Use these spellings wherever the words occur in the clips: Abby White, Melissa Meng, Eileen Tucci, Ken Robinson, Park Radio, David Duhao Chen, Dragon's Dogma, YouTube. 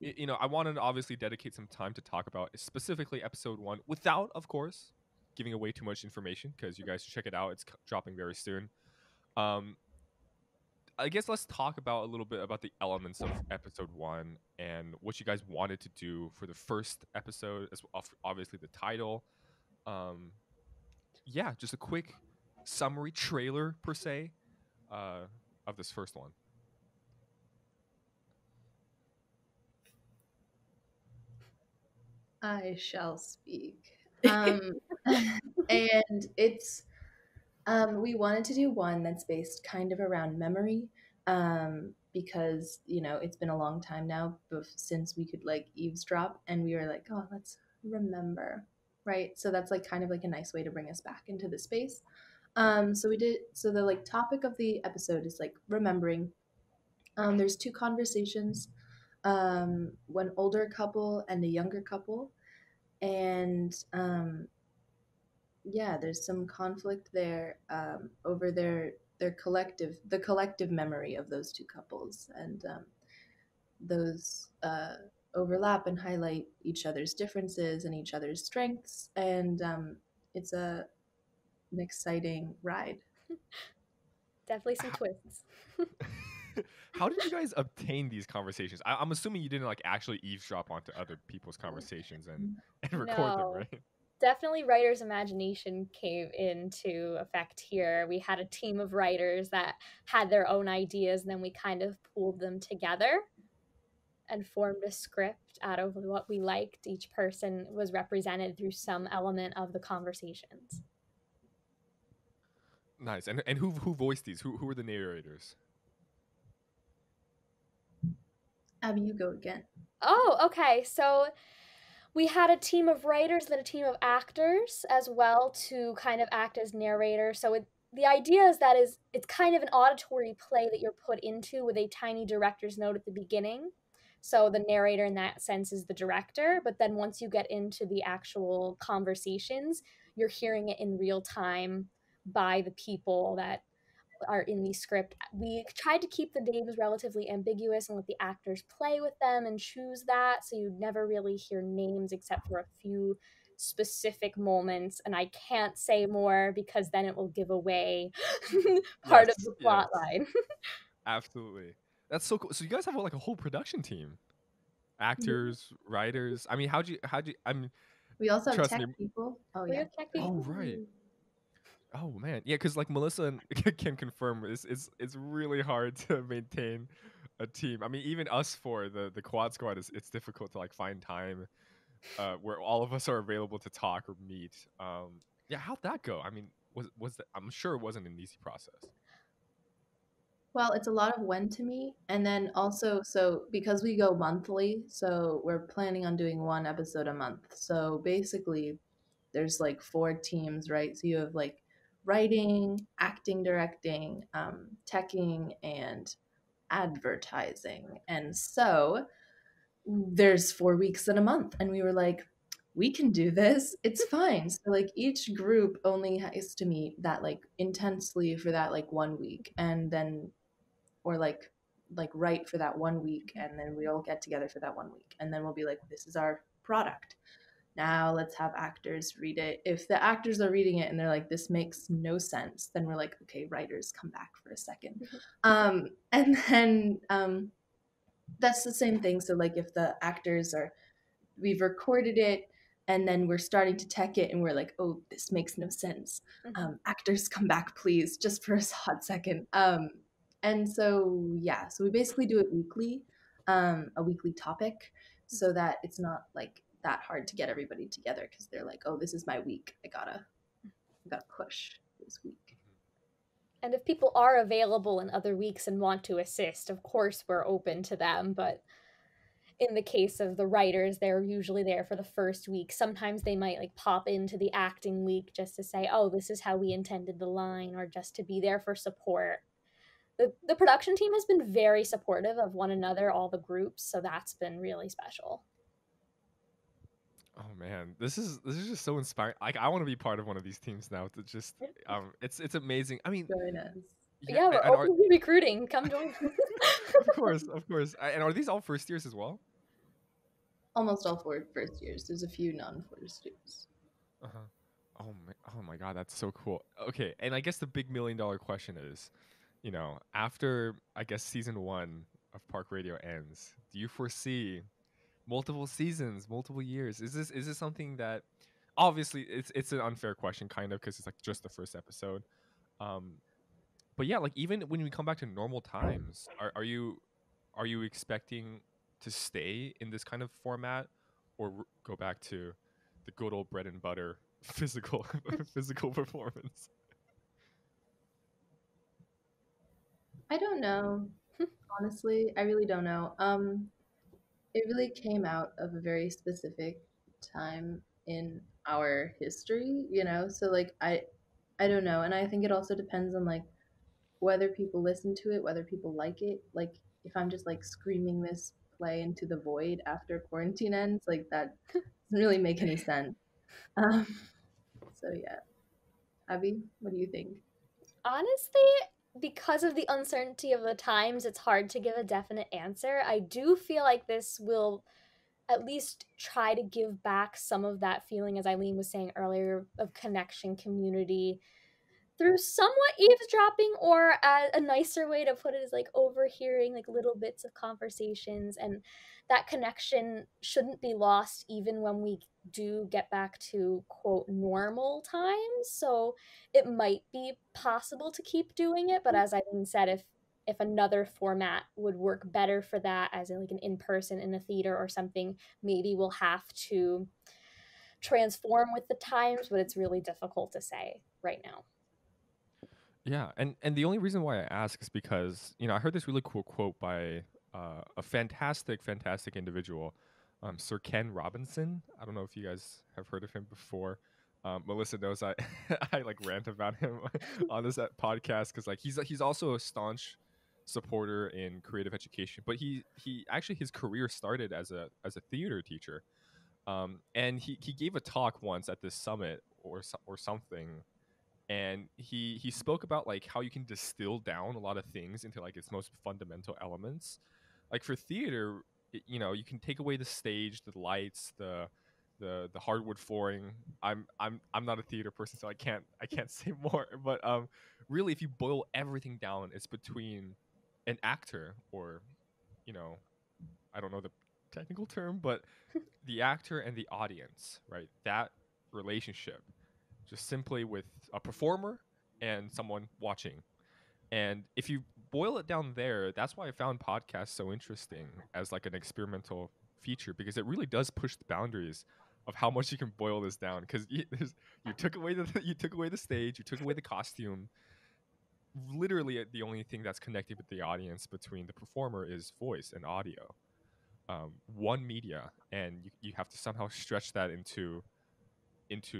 you know, I wanted to obviously dedicate some time to talk about specifically episode 1 without, of course, giving away too much information, because you guys should check it out. It's dropping very soon. I guess let's talk about a little bit about the elements of episode 1 and what you guys wanted to do for the first episode, as obviously the title. Yeah, just a quick summary trailer per se of this first one. I shall speak. And it's we wanted to do one that's based kind of around memory, because, you know, it's been a long time now since we could like eavesdrop, and we were like, oh, let's remember, right? So that's like kind of like a nice way to bring us back into the space. So the like topic of the episode is like remembering. There's two conversations, one older couple and a younger couple, and yeah, there's some conflict there over the collective memory of those two couples, and those overlap and highlight each other's differences and each other's strengths, and it's an exciting ride. Definitely some twists. How did you guys obtain these conversations? I'm assuming you didn't like actually eavesdrop onto other people's conversations and record them, right? Definitely writer's imagination came into effect here. We had a team of writers that had their own ideas, and then we kind of pooled them together and formed a script out of what we liked. Each person was represented through some element of the conversations. Nice. And who voiced these? Who were the narrators? Abby, you go again. Oh, okay. So we had a team of writers and a team of actors as well to kind of act as narrators. So the idea is that it's kind of an auditory play that you're put into with a tiny director's note at the beginning. So the narrator in that sense is the director. But then once you get into the actual conversations, you're hearing it in real time by the people that are in the script. We tried to keep the names relatively ambiguous and let the actors play with them and choose that, so you'd never really hear names except for a few specific moments, and I can't say more because then it will give away part of the plot line. Absolutely. That's so cool. So you guys have like a whole production team, actors, writers. I mean, how'd you I mean, we also have tech people. Oh yeah, tech people. Oh right. Oh man, yeah, because like Melissa can confirm, it's really hard to maintain a team. I mean, even us for the quad squad, it's difficult to like find time where all of us are available to talk or meet. Yeah, how'd that go? I mean, was that, I'm sure it wasn't an easy process. Well, it's a lot of when to me, and then also so because we go monthly, so we're planning on doing one episode a month. So basically, there's like 4 teams, right? So you have like writing, acting, directing, teching, and advertising. And so there's 4 weeks in a month. And we were like, we can do this. It's fine. So like each group only has to meet that like intensely for that like 1 week, and then or like write for that 1 week, and then we all get together for that 1 week. And then we'll be like, this is our product. Now let's have actors read it. If the actors are reading it and they're like, this makes no sense, then we're like, okay, writers, come back for a second. And then that's the same thing. So like if the actors are, we've recorded it and then we're starting to tech it and we're like, oh, this makes no sense. Actors, come back, please, just for a hot second. And so, yeah, so we basically do it weekly, a weekly topic, so that it's not like that hard to get everybody together, because they're like, oh, this is my week, I gotta push this week. And if people are available in other weeks and want to assist, of course we're open to them, but in the case of the writers, they're usually there for the first week. Sometimes they might like pop into the acting week just to say, oh, this is how we intended the line, or just to be there for support. The production team has been very supportive of one another, all the groups, so that's been really special. Oh man, this is just so inspiring. Like, I want to be part of one of these teams now. To just, it's amazing. I mean, yeah, we're openly recruiting. Come join. Of course, of course. And are these all first years as well? almost all first years. There's a few non-first years. Uh-huh. Oh my God, that's so cool. Okay, and I guess the big million-dollar question is, you know, after I guess season one of Park Radio ends, do you foresee multiple seasons, multiple years? Is this something that, obviously it's an unfair question kind of, because it's like just the first episode, but yeah, like even when we come back to normal times, are you expecting to stay in this kind of format, or go back to the good old bread and butter physical physical performance? I don't know. Honestly, I really don't know. It really came out of a very specific time in our history, you know? So like, I don't know. And I think it also depends on like whether people listen to it, whether people like it. Like if I'm just like screaming this play into the void after quarantine ends, like that doesn't really make any sense. So yeah. Abby, what do you think? Honestly, because of the uncertainty of the times, it's hard to give a definite answer. I do feel like this will at least try to give back some of that feeling, as Eileen was saying earlier, of connection, community, through somewhat eavesdropping, or a nicer way to put it is like overhearing like little bits of conversations. And that connection shouldn't be lost even when we do get back to quote normal times. So it might be possible to keep doing it, but as Eileen said, if another format would work better for that, as in like an in-person in a theater or something, maybe we'll have to transform with the times, but it's really difficult to say right now. Yeah, and the only reason why I ask is because, you know, I heard this really cool quote by a fantastic individual, Sir Ken Robinson. I don't know if you guys have heard of him before. Melissa knows I like rant about him on this podcast, because like he's also a staunch supporter in creative education, but he actually, his career started as a theater teacher, and he gave a talk once at this summit or something, and he spoke about like how you can distill down a lot of things into like its most fundamental elements. Like for theater, you know, you can take away the stage, the lights, the hardwood flooring. I'm not a theater person, so I can't say more, but really, if you boil everything down, it's between an actor, or, you know, I don't know the technical term, but the actor and the audience, right? That relationship, just simply with a performer and someone watching. And if you boil it down there, that's why I found podcasts so interesting as like an experimental feature, because it really does push the boundaries of how much you can boil this down, because you took away the stage, you took away the costume. Literally, the only thing that's connected with the audience between the performer is voice and audio, one media, and you have to somehow stretch that into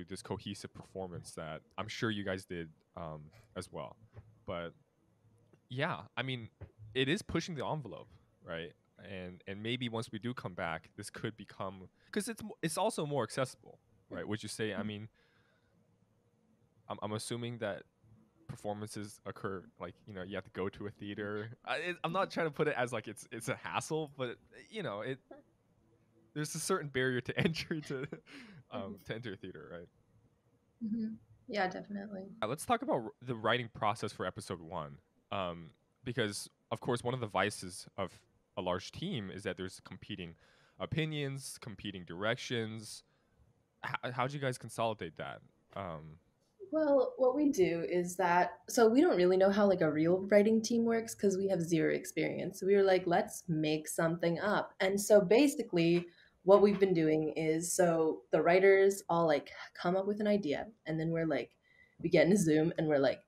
this cohesive performance that I'm sure you guys did as well. But yeah, I mean, it is pushing the envelope, right? And maybe once we do come back, this could become, because it's also more accessible, right? Would you say? I mean, I'm assuming that performances occur, like, you know, you have to go to a theater. I'm not trying to put it as like it's a hassle, but you know, there's a certain barrier to entry to enter a theater, right? Mm-hmm. Yeah, definitely. Let's talk about the writing process for episode one, because of course one of the vices of a large team is that there's competing opinions, competing directions. How do you guys consolidate that? Well, what we do is that, so we don't really know how like a real writing team works, because we have zero experience. So we were like, let's make something up. And so basically what we've been doing is, so the writers all like come up with an idea, and then we're like, we get in a Zoom and we're like,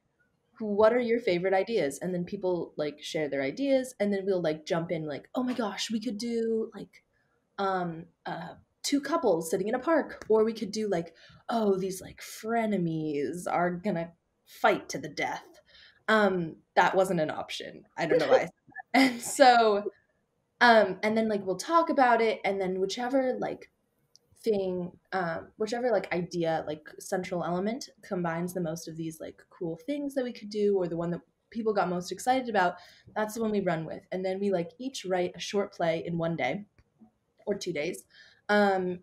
what are your favorite ideas? And then people like share their ideas, and then we'll like jump in like, oh my gosh, we could do like two couples sitting in a park, or we could do like, oh, these like frenemies are gonna fight to the death. That wasn't an option. I don't know why I said that. And so and then like we'll talk about it, and then whichever like thing, whichever like idea, like central element combines the most of these like cool things that we could do, or the one that people got most excited about, that's the one we run with. And then we like each write a short play in one day or 2 days,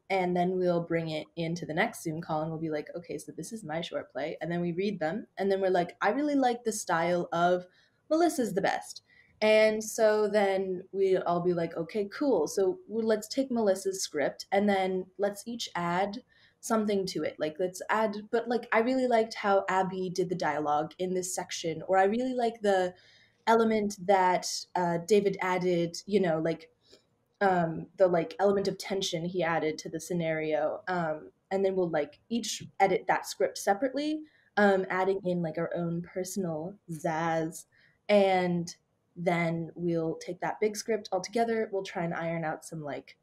And then we'll bring it into the next Zoom call and we'll be like, okay, so this is my short play. And then we read them. And then we're like, I really like the style of Melissa's the best. And so then we'll all be like, okay, cool. So let's take Melissa's script and then let's each add something to it. Like let's add, but like, I really liked how Abby did the dialogue in this section, or I really like the element that David added, you know, like, the like element of tension he added to the scenario. And then we'll like each edit that script separately, adding in like our own personal zazz. And then we'll take that big script all together. We'll try and iron out some like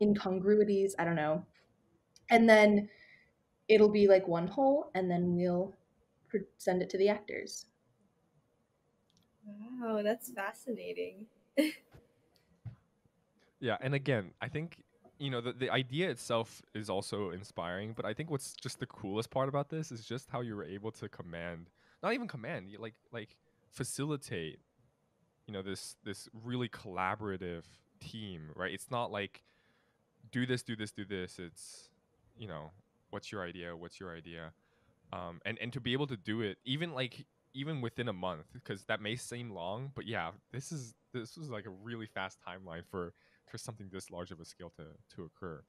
incongruities, I don't know. And then it'll be like one whole, and then we'll send it to the actors. Wow, that's fascinating. Yeah, and again, I think, you know, the idea itself is also inspiring, but I think what's just the coolest part about this is just how you were able to command, not even command, you like facilitate, you know, this really collaborative team, right? It's not like do this. It's, you know, what's your idea? And to be able to do it even within a month, because that may seem long, but yeah, this was like a really fast timeline for something this large of a scale to occur.